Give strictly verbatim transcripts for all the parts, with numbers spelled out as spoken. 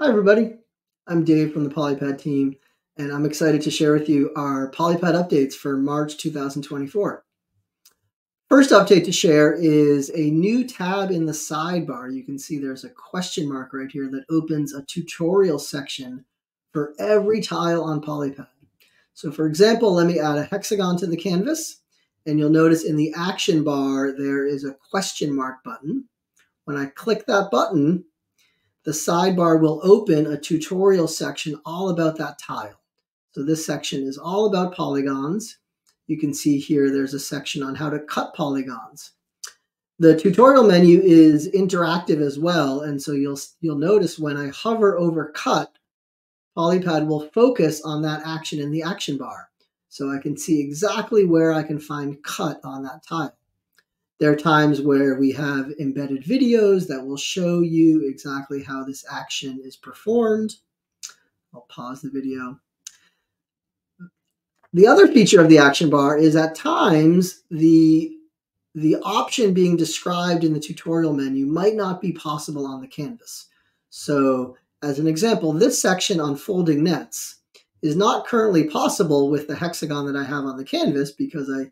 Hi everybody, I'm Dave from the PolyPad team, and I'm excited to share with you our PolyPad updates for March two thousand twenty-four. First update to share is a new tab in the sidebar. You can see there's a question mark right here that opens a tutorial section for every tile on PolyPad. So for example, let me add a hexagon to the canvas, and you'll notice in the action bar there is a question mark button. When I click that button, the sidebar will open a tutorial section all about that tile. So this section is all about polygons. You can see here there's a section on how to cut polygons. The tutorial menu is interactive as well, and so you'll, you'll notice when I hover over cut, PolyPad will focus on that action in the action bar. So I can see exactly where I can find cut on that tile. There are times where we have embedded videos that will show you exactly how this action is performed. I'll pause the video. The other feature of the action bar is at times the, the option being described in the tutorial menu might not be possible on the canvas. So as an example, this section on folding nets is not currently possible with the hexagon that I have on the canvas because I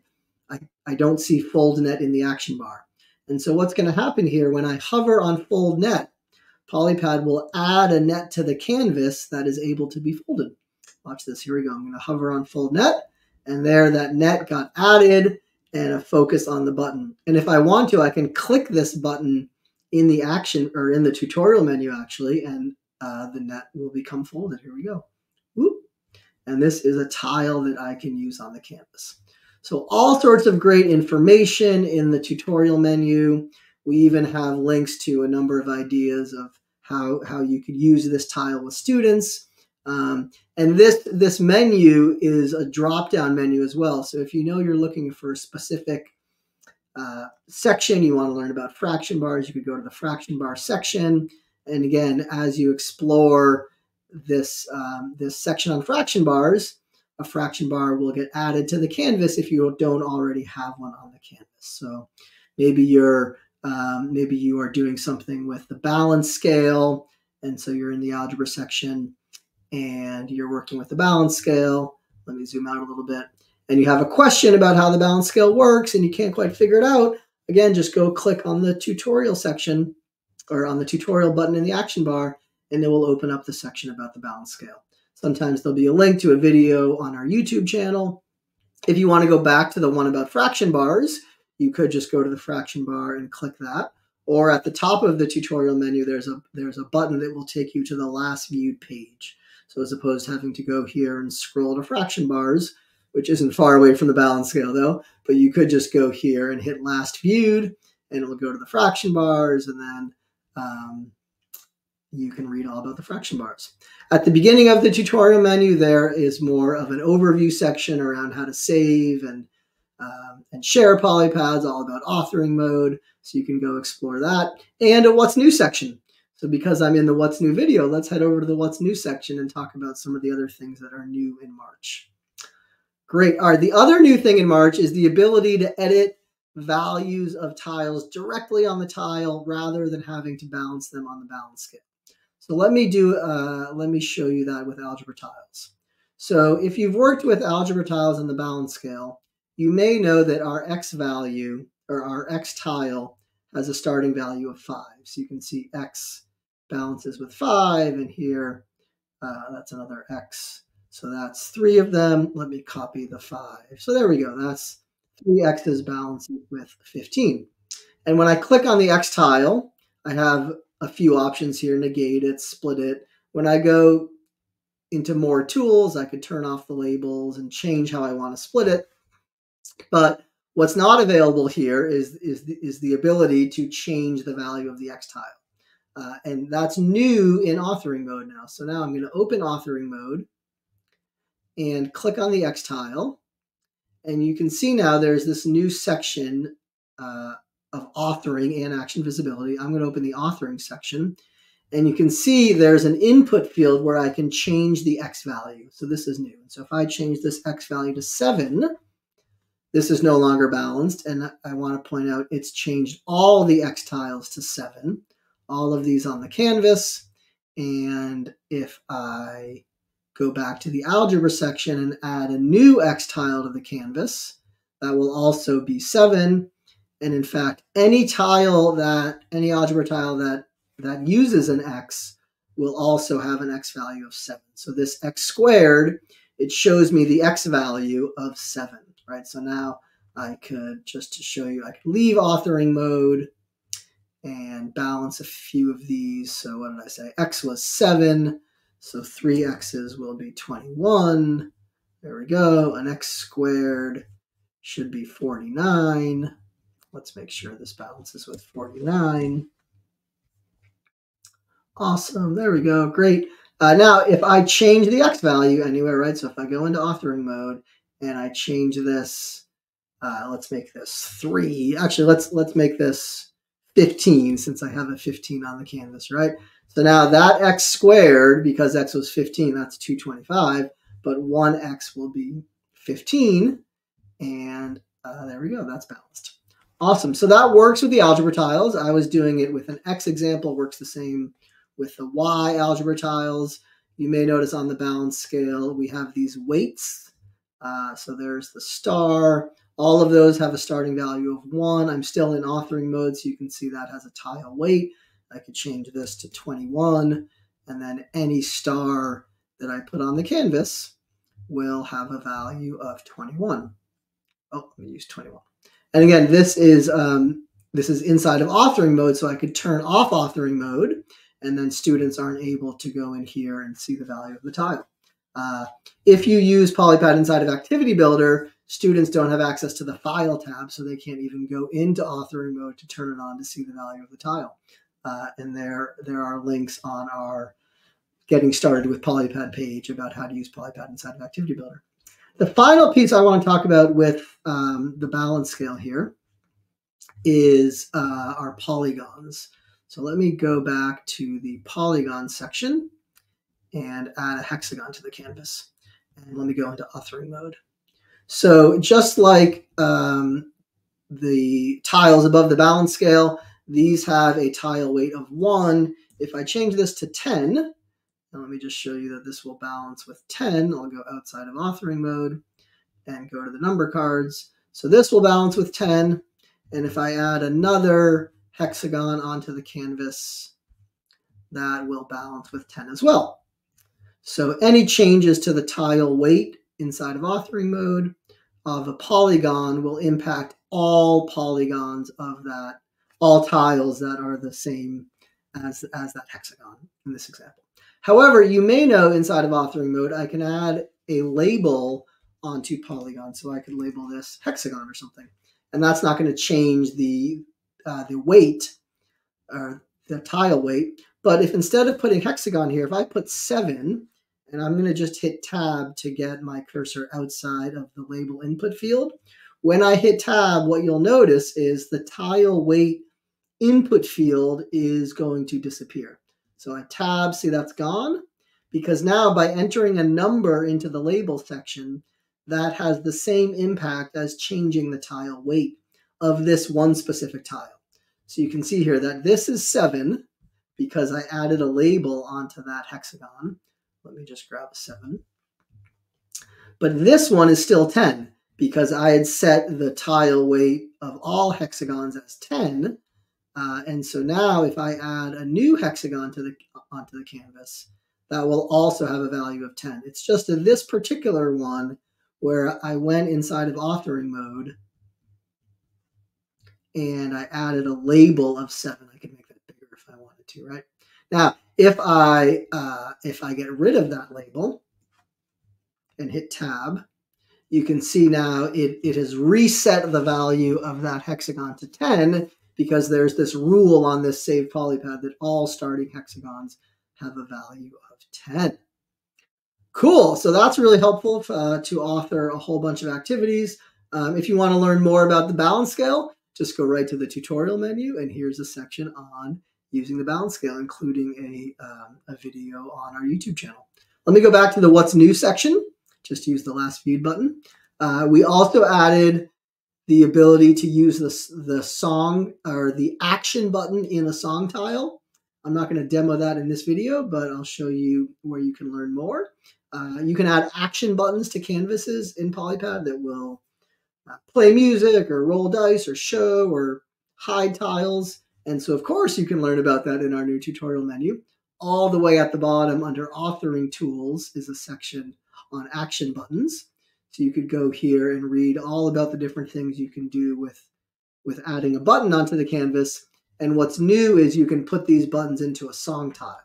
I, I don't see fold net in the action bar. And so what's going to happen here, when I hover on fold net, PolyPad will add a net to the canvas that is able to be folded. Watch this. Here we go. I'm going to hover on fold net, and there that net got added and a focus on the button. And if I want to, I can click this button in the action or in the tutorial menu actually, and uh, the net will become folded. Here we go. Whoop. And this is a tile that I can use on the canvas. So all sorts of great information in the tutorial menu. We even have links to a number of ideas of how, how you could use this tile with students. Um, and this, this menu is a drop-down menu as well. So if you know you're looking for a specific uh, section, you want to learn about fraction bars, you could go to the fraction bar section. And again, as you explore this, um, this section on fraction bars, a fraction bar will get added to the canvas if you don't already have one on the canvas. So maybe you're um, maybe you are doing something with the balance scale, and so you're in the algebra section and you're working with the balance scale. Let me zoom out a little bit, and you have a question about how the balance scale works and you can't quite figure it out. Again, just go click on the tutorial section or on the tutorial button in the action bar, and it will open up the section about the balance scale. Sometimes there'll be a link to a video on our YouTube channel. If you want to go back to the one about fraction bars, you could just go to the fraction bar and click that. Or at the top of the tutorial menu, there's a, there's a button that will take you to the last viewed page. So as opposed to having to go here and scroll to fraction bars, which isn't far away from the balance scale though, but you could just go here and hit last viewed, and it will go to the fraction bars, and then um, you can read all about the fraction bars. At the beginning of the tutorial menu, there is more of an overview section around how to save and, um, and share PolyPads, all about authoring mode. So you can go explore that. And a What's New section. So because I'm in the What's New video, let's head over to the What's New section and talk about some of the other things that are new in March. Great. All right. The other new thing in March is the ability to edit values of tiles directly on the tile rather than having to balance them on the balance scale. So let me do, uh, let me show you that with algebra tiles. So if you've worked with algebra tiles on the balance scale, you may know that our X value or our X tile has a starting value of five. So you can see X balances with five, and here uh, that's another X. So that's three of them. Let me copy the five. So there we go. That's three X's balances with fifteen. And when I click on the X tile, I have a few options here: negate it, split it. When I go into more tools, I could turn off the labels and change how I want to split it. But what's not available here is, is, the, is the ability to change the value of the X tile. Uh, and that's new in authoring mode now. So now I'm going to open authoring mode and click on the X tile. And you can see now there's this new section uh, of authoring and action visibility. I'm going to open the authoring section, and you can see there's an input field where I can change the X value. So this is new. So if I change this X value to seven, this is no longer balanced. And I want to point out it's changed all the X tiles to seven, all of these on the canvas. And And if I go back to the algebra section and add a new X tile to the canvas, that will also be seven. And in fact, any tile that, any algebra tile that, that uses an X will also have an X value of seven. So this X squared, it shows me the X value of seven, right? So now I could, just to show you, I could leave authoring mode and balance a few of these. So what did I say? X was seven. So three X's will be twenty-one. There we go. An X squared should be forty-nine. Let's make sure this balances with forty-nine. Awesome. There we go. Great. Uh, now, if I change the X value anywhere, right? So if I go into authoring mode and I change this, uh, let's make this three. Actually, let's, let's make this fifteen, since I have a fifteen on the canvas, right? So now that X squared, because X was fifteen, that's two twenty-five, but one X will be fifteen. And uh, there we go. That's balanced. Awesome. So that works with the algebra tiles. I was doing it with an X example. Works the same with the Y algebra tiles. You may notice on the balance scale, we have these weights. Uh, so there's the star. All of those have a starting value of one. I'm still in authoring mode, so you can see that has a tile weight. I could change this to twenty-one, and then any star that I put on the canvas will have a value of twenty-one. Oh, let me use twenty-one. And again, this is, um, this is inside of authoring mode, so I could turn off authoring mode, and then students aren't able to go in here and see the value of the tile. Uh, if you use PolyPad inside of Activity Builder, students don't have access to the File tab, so they can't even go into authoring mode to turn it on to see the value of the tile. Uh, and there, there are links on our Getting Started with PolyPad page about how to use PolyPad inside of Activity Builder. The final piece I want to talk about with um, the balance scale here is uh, our polygons. So let me go back to the polygon section and add a hexagon to the canvas. And let me go into authoring mode. So just like um, the tiles above the balance scale, these have a tile weight of one. If I change this to ten, and let me just show you that this will balance with ten. I'll go outside of authoring mode and go to the number cards. So this will balance with ten. And if I add another hexagon onto the canvas, that will balance with ten as well. So any changes to the tile weight inside of authoring mode of a polygon will impact all polygons of that, all tiles that are the same as, as that hexagon in this example. However, you may know inside of authoring mode, I can add a label onto polygon. So I could label this hexagon or something, and that's not going to change the, uh, the weight or the tile weight. But if instead of putting hexagon here, if I put seven, and I'm going to just hit tab to get my cursor outside of the label input field. When I hit tab, what you'll notice is the tile weight input field is going to disappear. So I tab, see that's gone, because now by entering a number into the label section, that has the same impact as changing the tile weight of this one specific tile. So you can see here that this is seven because I added a label onto that hexagon. Let me just grab a seven. But this one is still ten because I had set the tile weight of all hexagons as ten. Uh, and so now if I add a new hexagon to the, onto the canvas, that will also have a value of ten. It's just in this particular one where I went inside of authoring mode and I added a label of seven. I could make that bigger if I wanted to, right? Now, if I, uh, if I get rid of that label and hit tab, you can see now it, it has reset the value of that hexagon to ten because there's this rule on this Save PolyPad that all starting hexagons have a value of ten. Cool. So that's really helpful uh, to author a whole bunch of activities. Um, if you want to learn more about the balance scale, just go right to the tutorial menu, and here's a section on using the balance scale, including a, um, a video on our YouTube channel. Let me go back to the What's New section. Just use the last viewed button. Uh, we also added the ability to use the, the song or the action button in a song tile. I'm not going to demo that in this video, but I'll show you where you can learn more. Uh, you can add action buttons to canvases in PolyPad that will uh, play music or roll dice or show or hide tiles. And so, of course, you can learn about that in our new tutorial menu. All the way at the bottom under Authoring Tools is a section on action buttons. So you could go here and read all about the different things you can do with, with adding a button onto the canvas. And what's new is you can put these buttons into a song tile.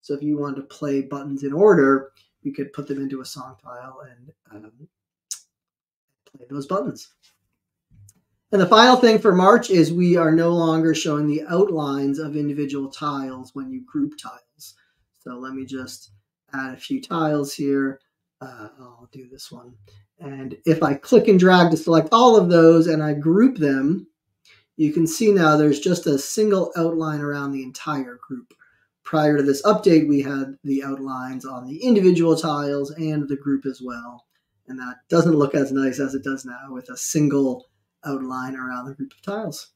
So if you wanted to play buttons in order, you could put them into a song tile and um, play those buttons. And the final thing for March is we are no longer showing the outlines of individual tiles when you group tiles. So let me just add a few tiles here. Uh, I'll do this one. And if I click and drag to select all of those and I group them, you can see now there's just a single outline around the entire group. Prior to this update, we had the outlines on the individual tiles and the group as well. And that doesn't look as nice as it does now with a single outline around the group of tiles.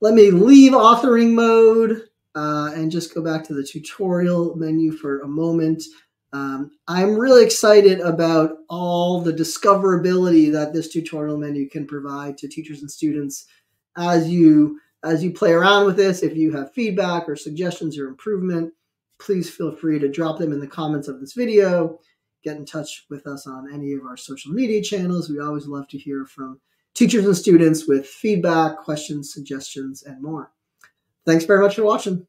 Let me leave authoring mode uh, and just go back to the tutorial menu for a moment. Um, I'm really excited about all the discoverability that this tutorial menu can provide to teachers and students as you As you play around with this. If you have feedback or suggestions or improvement, please feel free to drop them in the comments of this video. Get in touch with us on any of our social media channels. We always love to hear from teachers and students with feedback, questions, suggestions, and more. Thanks very much for watching.